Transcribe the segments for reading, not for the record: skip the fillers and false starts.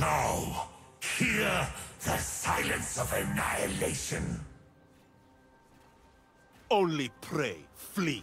Now, hear the silence of annihilation. Only pray, flee.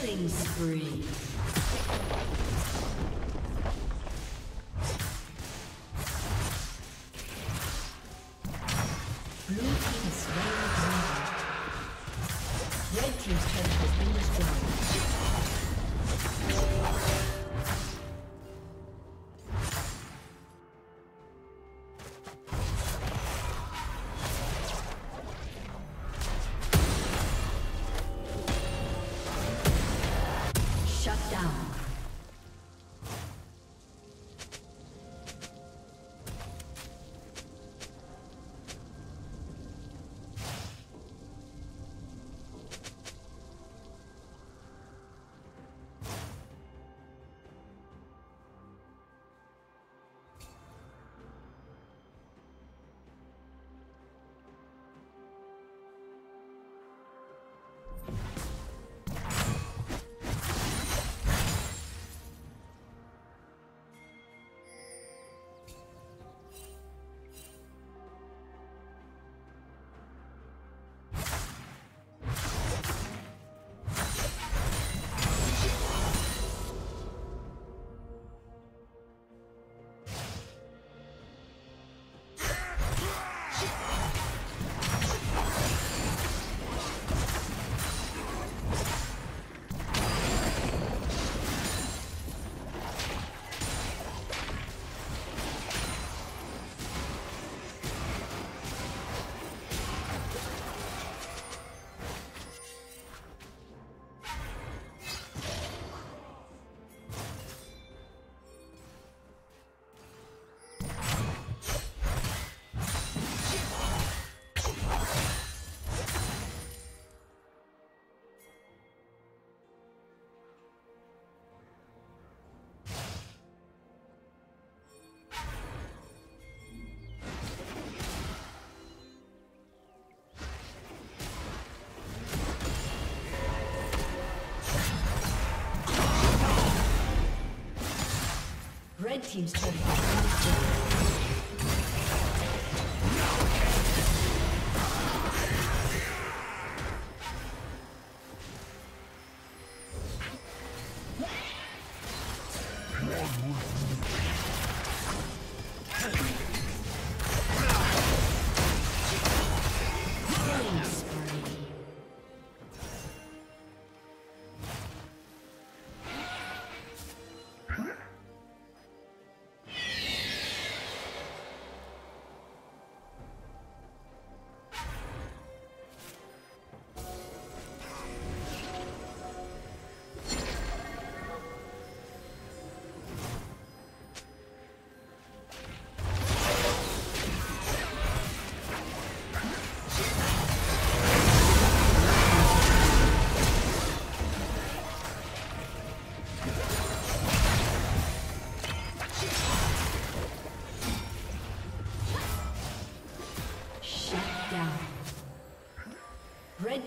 Killing spree. Red team's turn. Red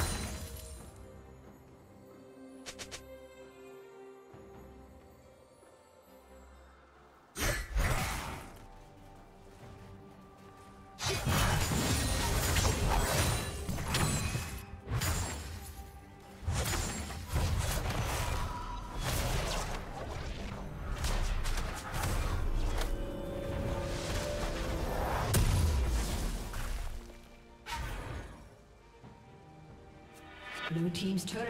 Blue team's turret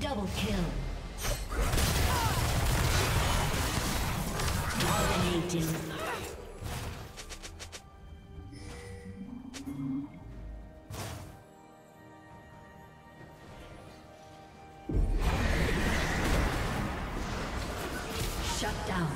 Double kill. Dominating. Shut down.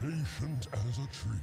Patient as a tree.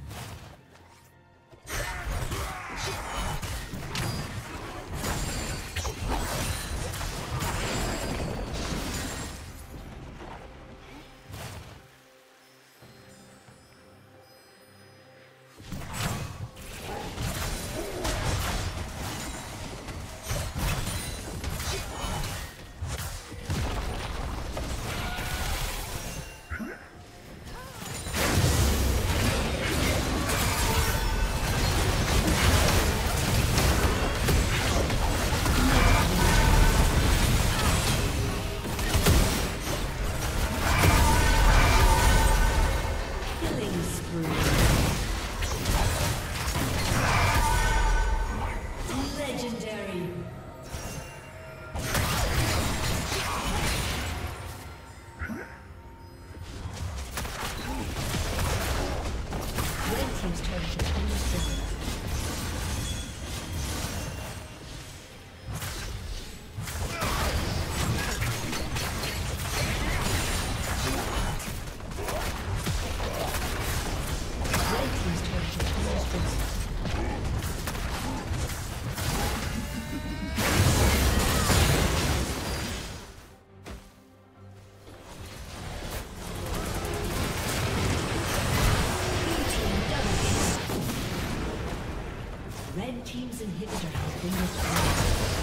Red Team's inhibitor has been destroyed.